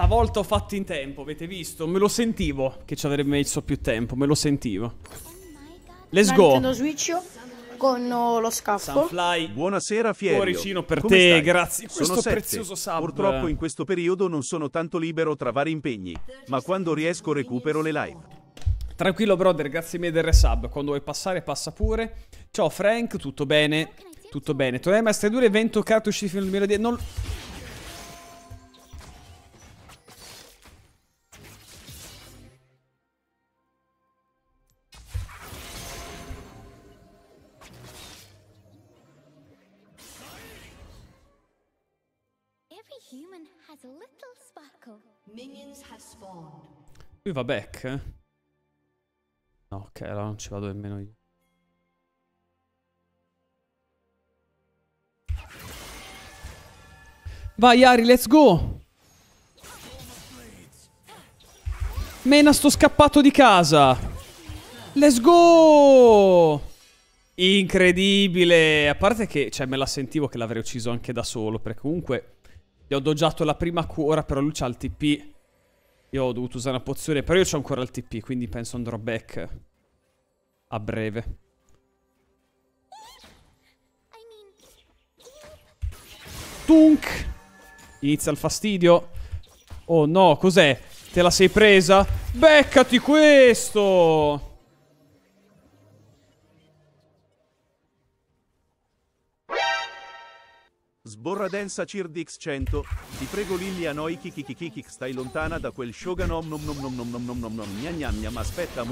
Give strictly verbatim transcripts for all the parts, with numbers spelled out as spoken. Stavolta ho fatto in tempo, avete visto? Me lo sentivo che ci avrebbe messo più tempo, me lo sentivo. Let's go. Nintendo Switch con lo scafo. Sunfly. Buonasera Fierio. Cuoricino per Come te, stai? Grazie. Questo sono sette. Prezioso sub. Purtroppo in questo periodo non sono tanto libero tra vari impegni, ma quando riesco recupero le live. Tranquillo brother, grazie mille del resub. Quando vuoi passare passa pure. Ciao Frank, tutto bene? Tutto bene. Tornai Master due evento carto uscito nel duemiladieci. Non... Lui va back? Eh? No, ok, allora non ci vado nemmeno io. Vai Ari, let's go! Mena sto scappato di casa! Let's go! Incredibile! A parte che, cioè, me la sentivo che l'avrei ucciso anche da solo, perché comunque... Gli ho doggiato la prima cura, però lui c'ha il T P. Io ho dovuto usare una pozione, però io c'ho ancora il T P, quindi penso andrò back a breve. Tunk! Inizia il fastidio. Oh no, cos'è? Te la sei presa? Beccati questo! Sborradenza Cirdix cento. Ti prego Lillia, noi kikikikik, stai lontana da quel Shogun. Om nom nom nom nom nom nom nom nom gna gna gna, ma aspetta.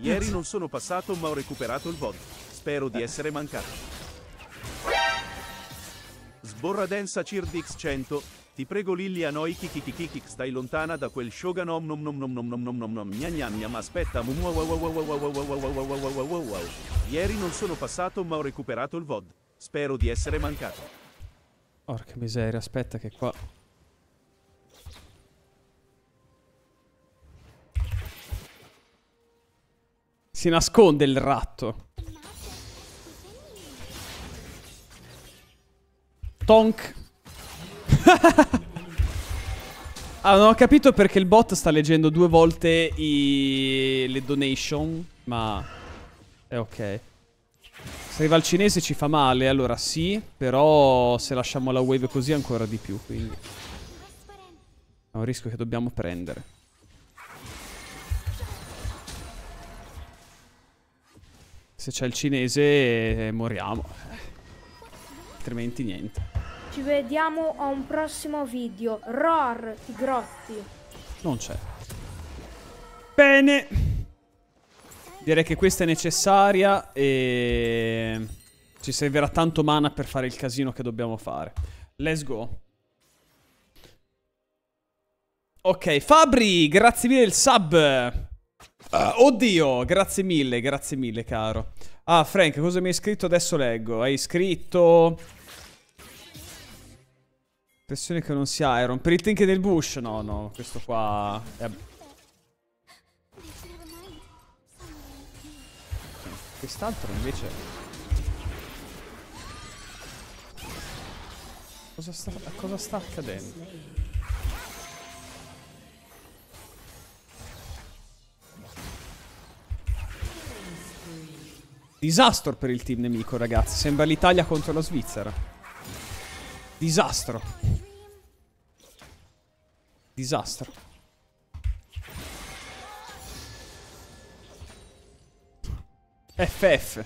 Ieri non sono passato ma ho recuperato il V O D. Spero di essere mancato. Sborradenza Cirdix cento. Ti prego Lillia, noi kikikikik, stai lontana da quel Shogun. Om nom nom nom nom nom nom nom nom gna gna gna, ma aspetta. Ieri non sono passato ma ho recuperato il V O D. Spero di essere mancato. Porca miseria, aspetta che qua... Si nasconde il ratto. Tonk. Ah, non ho capito perché il bot sta leggendo due volte i... le donation, ma... Eh, ok. Se arriva il cinese ci fa male, allora sì, però se lasciamo la wave così ancora di più, quindi è un rischio che dobbiamo prendere. Se c'è il cinese eh, moriamo, altrimenti niente. Ci vediamo a un prossimo video. Roar i grotti. Non c'è. Bene. Direi che questa è necessaria e ci servirà tanto mana per fare il casino che dobbiamo fare. Let's go. Ok, Fabri, grazie mille del sub. Uh, oddio, grazie mille, grazie mille caro. Ah, Frank, cosa mi hai scritto? Adesso leggo. Hai scritto... Impressione che non sia Iron. Per il tank del bush? No, no, questo qua... È... Quest'altro invece... Cosa sta, cosa sta accadendo? Disastro per il team nemico, ragazzi. Sembra l'Italia contro la Svizzera. Disastro. Disastro. F F.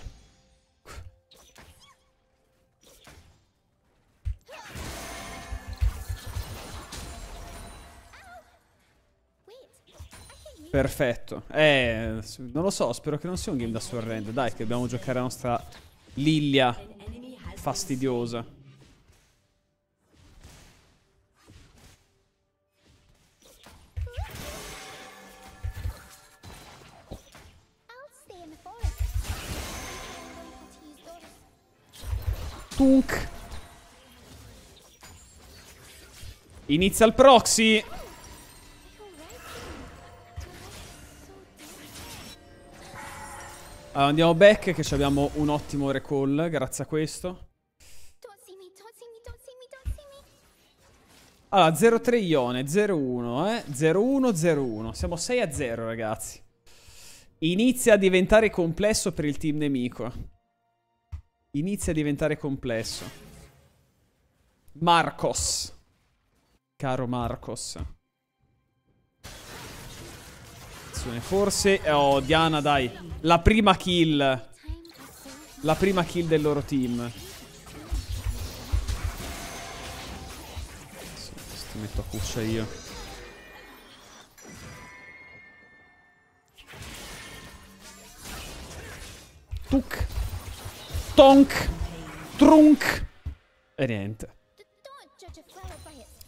Perfetto. Eh, non lo so, spero che non sia un game da surrend. Dai, che dobbiamo giocare la nostra Lillia fastidiosa. Tunk. Inizia il proxy. Allora andiamo back che abbiamo un ottimo recall grazie a questo. Allora, zero tre Ione, zero uno, eh. zero uno, zero uno. Siamo sei a zero, ragazzi. Inizia a diventare complesso per il team nemico. Inizia a diventare complesso. Marcos. Caro Marcos. Forse... Oh, Diana, dai. La prima kill. La prima kill del loro team. Ti metto a cuccia io. Tuc. Tonk. Trunk. E niente.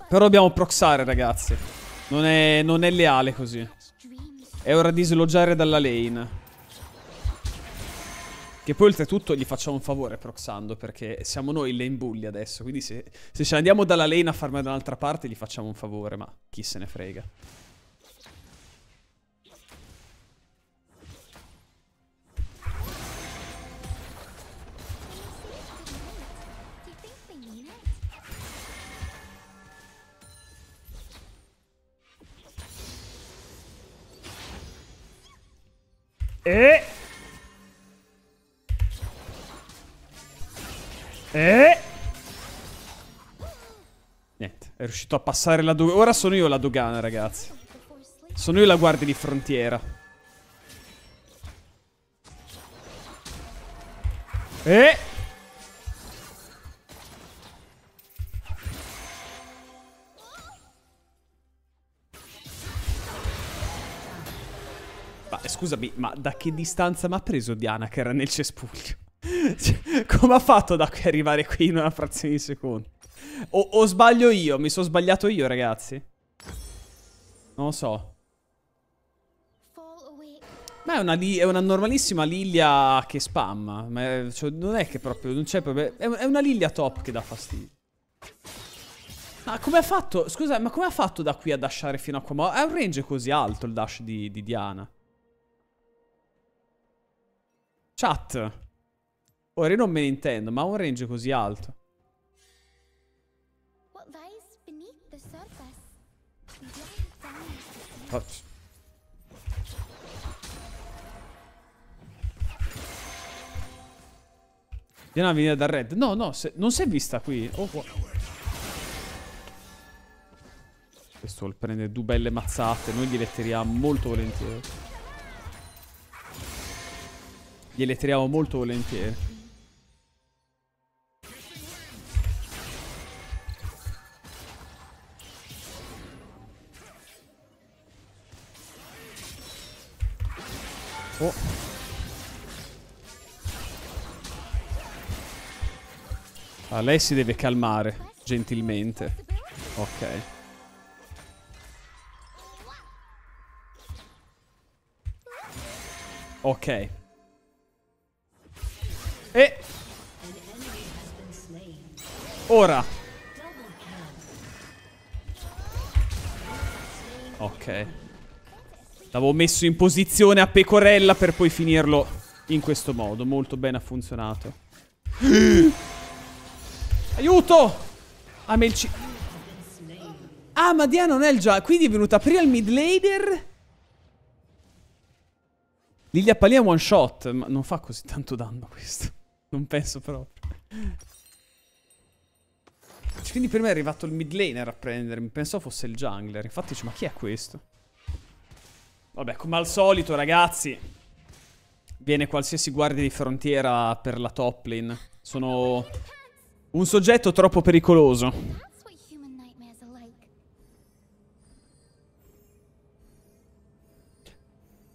Però dobbiamo proxare, ragazzi. Non è, non è leale così. È ora di sloggiare dalla lane. Che poi oltretutto gli facciamo un favore proxando, perché siamo noi il lane bully adesso. Quindi se, se ce ne andiamo dalla lane a farmi da un'altra parte gli facciamo un favore, ma chi se ne frega. E... Eh? Niente, è riuscito a passare la dogana. Ora sono io la dogana, ragazzi. Sono io la guardia di frontiera. Eh? Ma scusami, ma da che distanza mi ha preso Diana che era nel cespuglio? Cioè, come ha fatto da qui arrivare qui in una frazione di secondo? O, o sbaglio io? Mi sono sbagliato io, ragazzi? Non lo so. Ma è una, è una normalissima Lillia che spamma. Ma è, cioè, non è che proprio... Non c'è proprio... È, è una Lillia top che dà fastidio. Ma come ha fatto... Scusa, ma come ha fatto da qui a dashare fino a qua? Ma è un range così alto il dash di, di Diana. Chat... Ora io non me ne intendo, ma ha un range così alto. Ops. Diana viene dal red. No, no, se, non si è vista qui. Oh, wow. Questo prende due belle mazzate. Noi gliele tiriamo molto volentieri. Gliele tiriamo molto volentieri. Oh. Ah, lei si deve calmare, gentilmente. Ok. Ok. E... Ora. Ok. L'avevo messo in posizione a pecorella per poi finirlo in questo modo. Molto bene, ha funzionato. Aiuto! Ah, ma il C... Ah, ma Diana non è il già. Quindi è venuta prima il mid laner. Lillia Palina one shot. Ma non fa così tanto danno questo. Non penso proprio. Quindi per me è arrivato il mid laner a prendermi. Pensavo fosse il jungler. Infatti dice, ma chi è questo? Vabbè, come al solito, ragazzi, viene qualsiasi guardia di frontiera per la top lane. Sono un soggetto troppo pericoloso.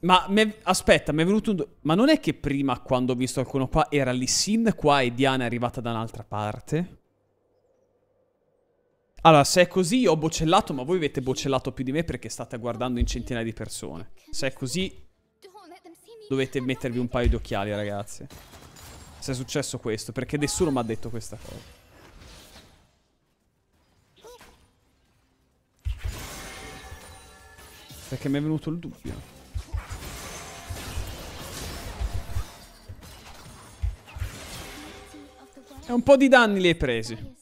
Ma me... aspetta, mi è venuto un... Ma non è che prima, quando ho visto qualcuno qua, era Lee Sin qua e Diana è arrivata da un'altra parte? Allora, se è così io ho boccellato, ma voi avete boccellato più di me perché state guardando in centinaia di persone. Se è così, dovete mettervi un paio di occhiali, ragazzi. Se è successo questo, perché nessuno mi ha detto questa cosa. Perché mi è venuto il dubbio. E un po' di danni li hai presi.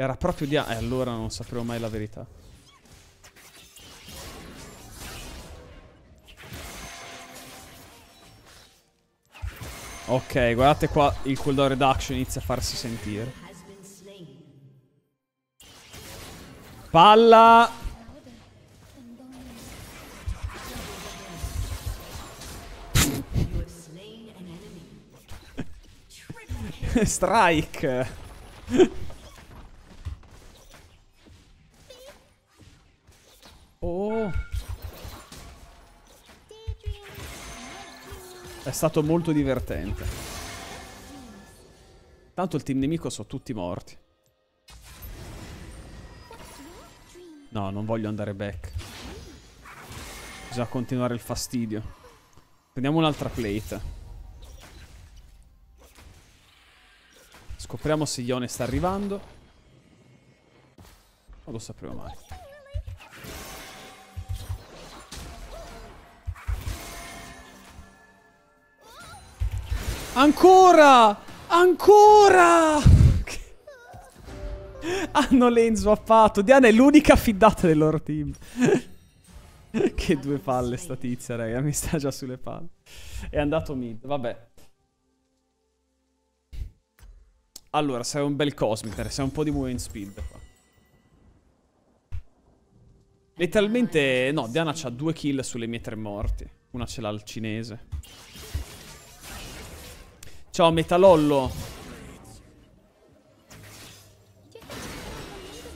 Era proprio Diana. E eh, allora non sapevo mai la verità. Ok, guardate qua, il cooldown reduction inizia a farsi sentire. Palla! Strike! Oh! È stato molto divertente. Tanto il team nemico sono tutti morti. No, non voglio andare back. Bisogna continuare il fastidio. Prendiamo un'altra plate. Scopriamo se Ione sta arrivando. Non lo sapremo mai. Ancora! Ancora! Hanno lane swappato. Diana è l'unica affidata del loro team. Che due palle sta tizia, raga. Mi sta già sulle palle. È andato mid. Vabbè. Allora, sei un bel Cosmic. Sei un po' di movement speed qua. Letteralmente... No, Diana c'ha due kill sulle mie tre morti. Una ce l'ha il cinese. Ciao Metalollo.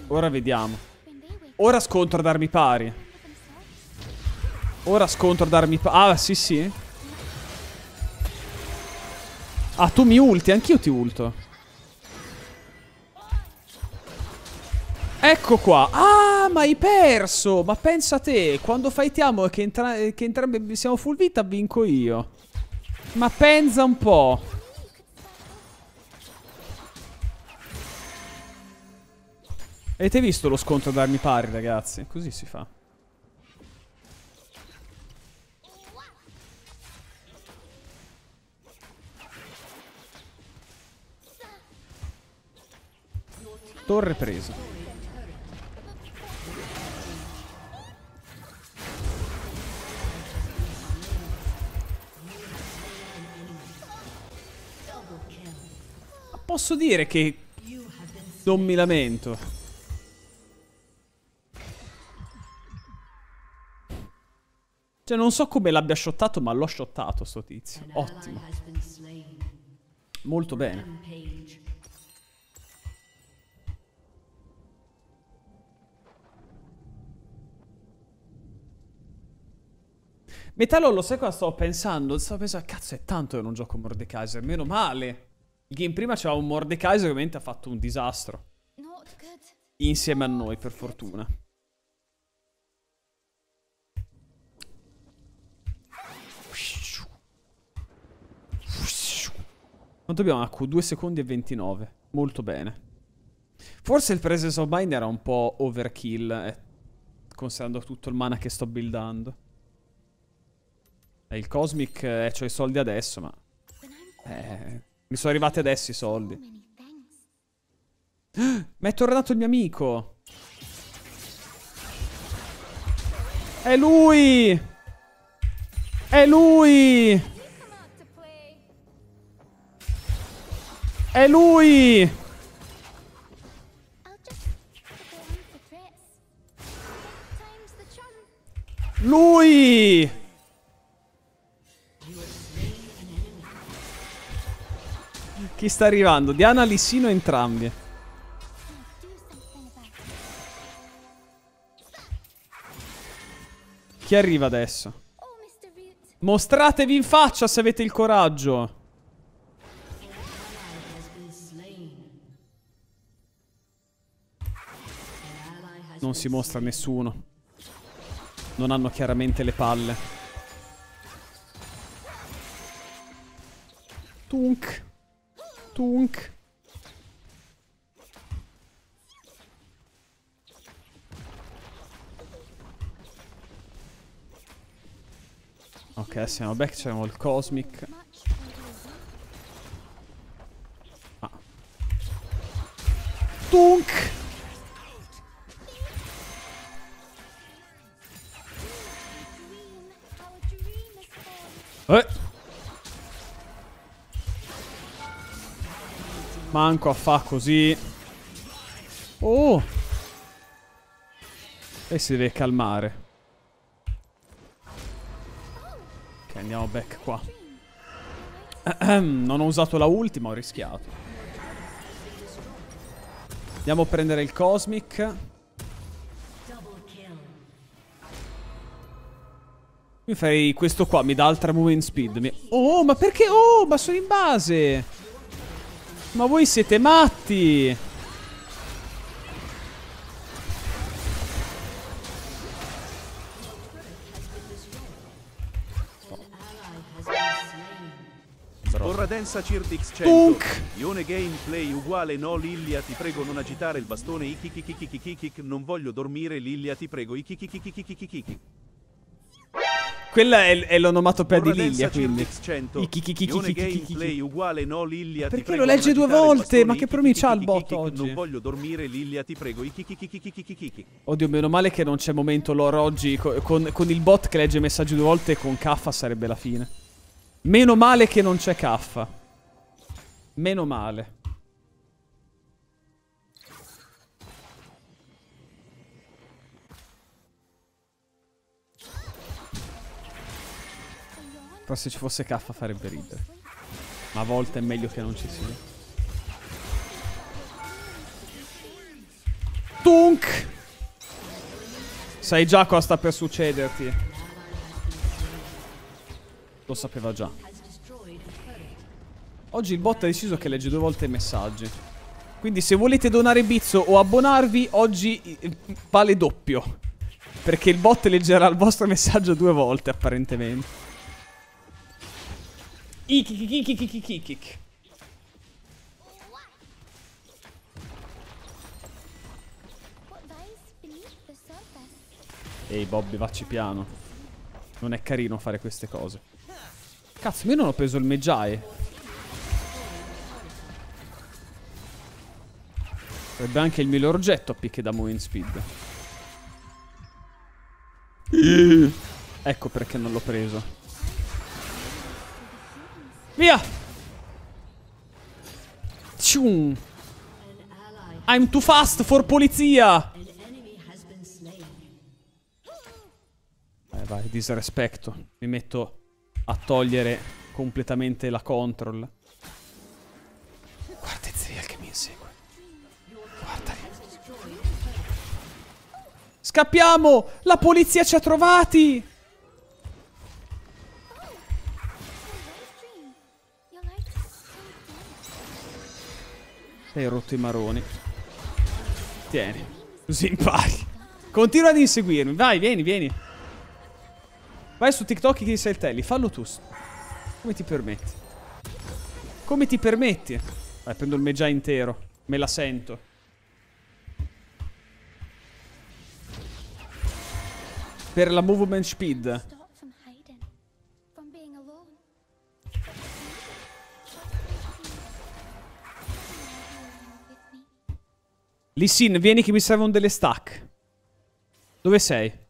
Ora vediamo. Ora scontro ad armi pari. Ora scontro ad armi pari. Ah sì sì. Ah tu mi ulti. Anch'io ti ulto. Ecco qua. Ah ma hai perso. Ma pensa a te. Quando fightiamo che, entra che entrambi siamo full vita vinco io. Ma pensa un po'. Avete visto lo scontro ad armi pari, ragazzi? Così si fa. Torre presa. Posso dire che non mi lamento. Cioè non so come l'abbia shottato, ma l'ho shottato sto tizio. Ottimo. Molto bene. Metallo, lo sai cosa stavo pensando? Stavo pensando, cazzo è tanto che non gioco Mordekaiser, meno male. Il game prima c'era un Mordekaiser che ovviamente ha fatto un disastro. Insieme a noi, per fortuna. Quanto abbiamo? Q due secondi e ventinove. Molto bene. Forse il Presence of Mind era un po' overkill, eh, considerando tutto il mana che sto buildando. eh, Il Cosmic, eh, c'ho i soldi adesso, ma eh, mi sono arrivati adesso i soldi. Ma è tornato il mio amico. È lui. È lui. È lui! Lui! Chi sta arrivando? Diana, Lee Sin, entrambi. Chi arriva adesso? Mostratevi in faccia se avete il coraggio! Non si mostra nessuno. Non hanno chiaramente le palle. Tunk. Tunk. Ok, siamo back, c'abbiamo il Cosmic. Ah. Tunk. Eh. Manco a fa così. Oh. E si deve calmare. Ok, andiamo back qua. Non ho usato la ultima, ho rischiato. Andiamo a prendere il Cosmic. Mi farei questo qua, mi dà altra movement speed. Mi... Oh, ma perché? Oh, ma sono in base. Ma voi siete matti. Densa Cirtix cento. Ione gameplay uguale no Lillia ti prego non agitare il bastone i kikikikikikik non voglio dormire Lillia ti prego i kikikikikikikik. Quella è, è l'onomatopea di Lillia quindi. I kikikikikikikik uguale no Lillia ti prego. Perché lo legge due volte? Ma che problemi c'ha il bot oggi? Non voglio dormire Lillia ti prego i kikikikikikik. Oddio, meno male che non c'è momento lore oggi con, con il bot che legge messaggi due volte con K sarebbe la fine. Meno male che non c'è K. Meno male. Però se ci fosse K farebbe ridere. Ma a volte è meglio che non ci sia. Tunk! Sai già cosa sta per succederti. Lo sapeva già. Oggi il bot ha deciso che legge due volte i messaggi. Quindi se volete donare bizzo o abbonarvi, oggi vale doppio. Perché il bot leggerà il vostro messaggio due volte, apparentemente. Ikikikikikikikik. Ehi Bobby, vacci piano. Non è carino fare queste cose. Cazzo, io non ho preso il Mejai. Sarebbe anche il miglior oggetto a picche da moving speed. Ecco perché non l'ho preso. Via! Tchum. I'm too fast for polizia! Eh vai, disrespetto. Mi metto... a togliere completamente la control. Guarda Ezreal che mi insegue. Guardali. Scappiamo! La polizia ci ha trovati! Hai rotto i maroni. Tieni. Così impari. Continua ad inseguirmi. Vai, vieni, vieni. Vai su TikTok e chi sei il telly, fallo tu. Come ti permetti? Come ti permetti? Vai, prendo il Mejai intero. Me la sento. Per la movement speed. Lee Sin, vieni che mi servono delle stack. Dove sei?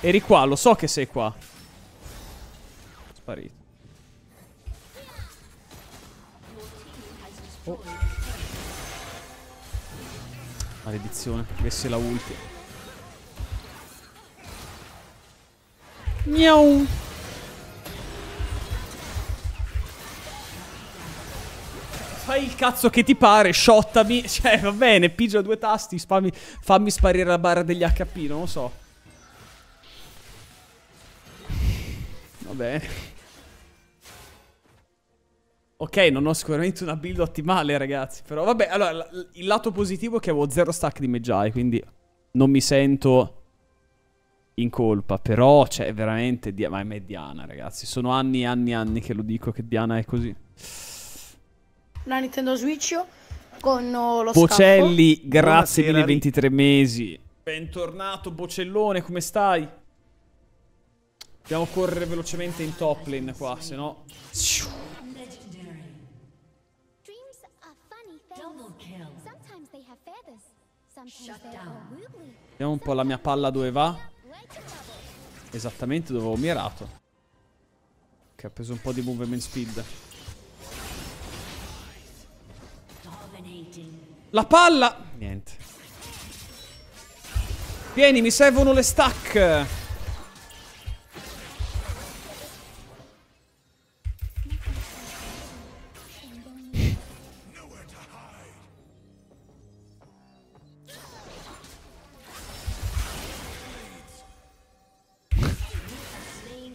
Eri qua, lo so che sei qua. Sparito. Oh. Maledizione, avessi la ulti. Miau. Fai il cazzo che ti pare, shottami. Cioè, va bene, pigio due tasti, spammi, fammi sparire la barra degli acca pi, non lo so. Va bene. Ok, non ho sicuramente una build ottimale, ragazzi. Però vabbè, allora, il lato positivo è che avevo zero stack di Mejai, quindi non mi sento in colpa. Però, cioè, veramente... Ma è Diana, ragazzi. Sono anni e anni e anni che lo dico, che Diana è così. La Nintendo Switch con lo Bocelli, scappo. Grazie mille, ventitré mesi. Bentornato, Bocellone, come stai? Dobbiamo correre velocemente in top lane qua, se no... Vediamo un po' la mia palla dove va. Esattamente dove ho mirato. Che ha preso un po' di movement speed. La palla! Niente. Vieni, mi servono le stack.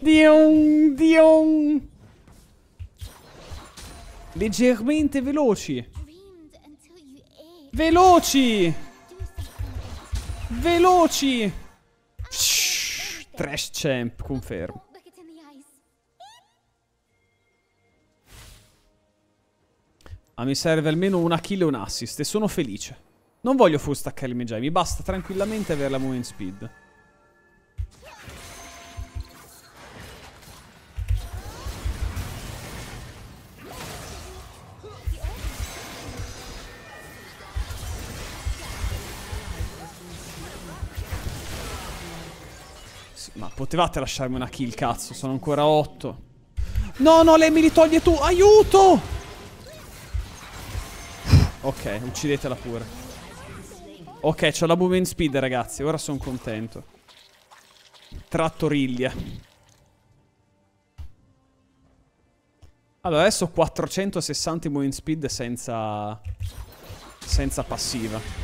Dion, dion. Leggermente veloci. Veloci. Veloci. Shhh. Trash champ, confermo. Ah, mi serve almeno una kill e un assist e sono felice. Non voglio full staccare il Mejai, mi basta tranquillamente avere la movement speed. Ma potevate lasciarmi una kill, cazzo. Sono ancora otto. No, no, lei me li toglie tu. Aiuto! Ok, uccidetela pure. Ok, c'ho la movement speed, ragazzi. Ora sono contento. Tratto Lillia. Allora, adesso ho quattrocentosessanta movement speed senza... senza passiva.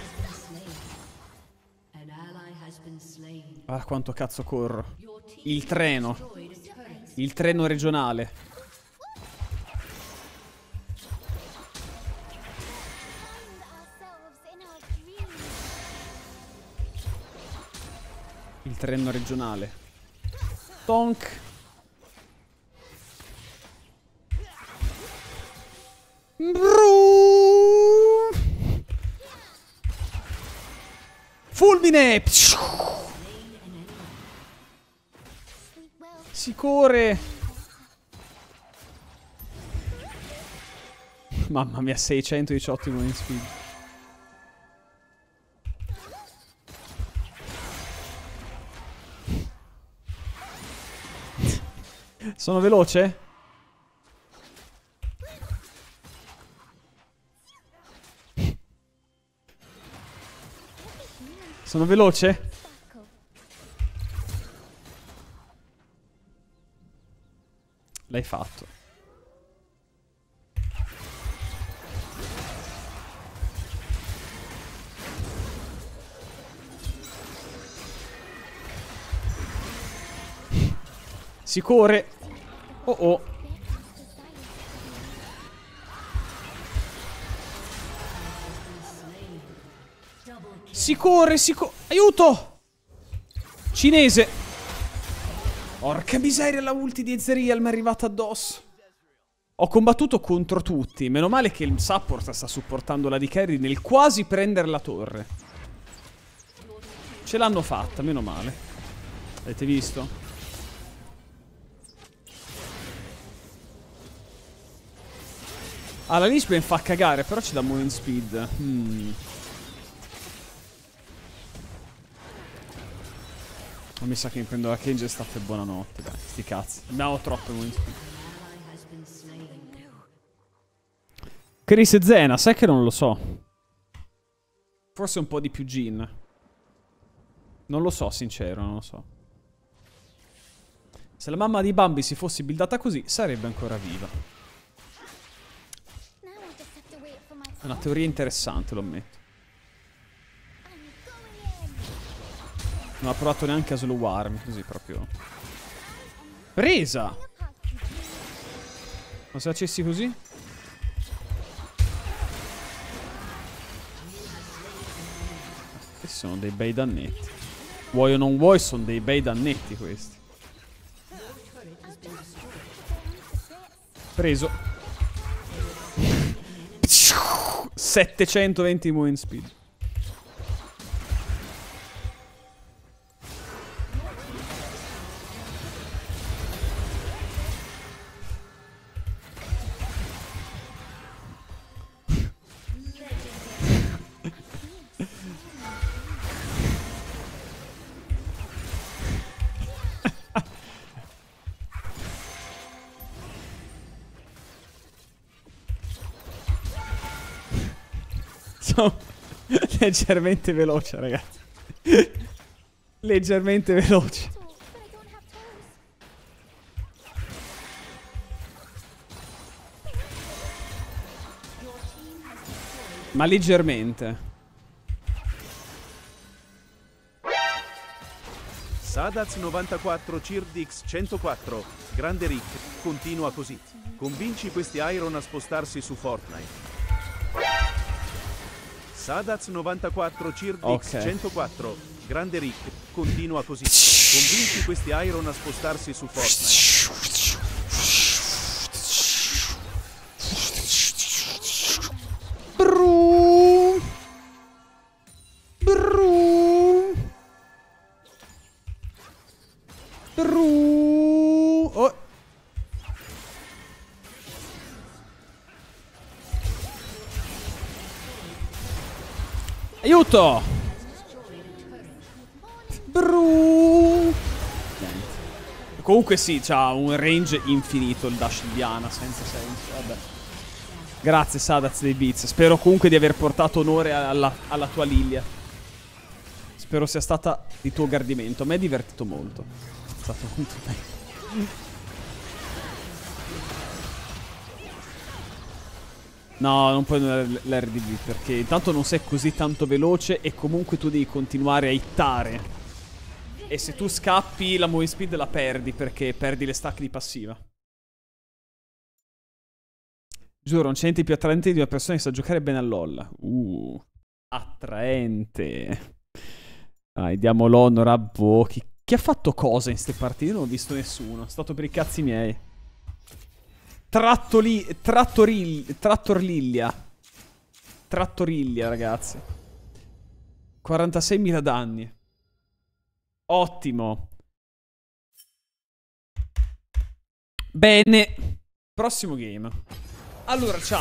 Guarda quanto cazzo corro. Il treno. Il treno regionale. Il treno regionale. Tonk. Brrrr. Fulmine. Sicore. Mamma mia, seicentodiciotto movement speed. Sono veloce? Sono veloce? L'hai fatto. Si corre. Oh oh. Si corre, si corre. Aiuto! Cinese. Porca miseria, la ulti di Ezreal mi è arrivata addosso. Ho combattuto contro tutti. Meno male che il support sta supportando la di carry nel quasi prendere la torre. Ce l'hanno fatta, meno male. Avete visto? Ah, la Lisbon fa cagare, però ci dà movement speed. Hmm. Mi sa che mi prendo la Kenji staff e buonanotte. Dai, sti cazzi. Abbiamo troppe movement speed. Chris e Zena, sai che non lo so. Forse un po' di più Jin. Non lo so, sincero, non lo so. Se la mamma di Bambi si fosse buildata così, sarebbe ancora viva. È una teoria interessante, lo ammetto. Non ha provato neanche a slowarmi, così proprio. Presa! Ma se facessi così? Questi sono dei bei dannetti. Vuoi o non vuoi, sono dei bei dannetti questi. Preso. settecentoventi movement speed. sono leggermente veloce, ragazzi. Leggermente veloce. Ma leggermente. Sadaz novantaquattro, Cirdix centoquattro, grande Rick, continua così. Convinci questi Iron a spostarsi su Fortnite. Sadaz novantaquattro, Cirdix okay. centoquattro, grande Rick, continua così. Convinci questi Iron a spostarsi su Fortnite. Aiuto! Bru. Comunque sì, c'ha un range infinito il dash di Diana, senza senso. Vabbè. Grazie Sadaz dei Beats. Spero comunque di aver portato onore alla, alla tua Lillia. Spero sia stata di tuo gradimento. A me è divertito molto. È stato molto bello. No, non puoi andare l'R D B perché intanto non sei così tanto veloce e comunque tu devi continuare a hittare. E se tu scappi la moving speed la perdi perché perdi le stack di passiva. Giuro, non c'è niente più attraente di una persona che sa giocare bene a LOL. Uh, attraente. Dai, diamo l'onore a Voki. Chi ha fatto cosa in ste partite? Io non ho visto nessuno, è stato per i cazzi miei. Trattoli, trattoril, Trattorlillia Trattorlillia, ragazzi, quarantaseimila danni. Ottimo. Bene. Prossimo game. Allora, ciao.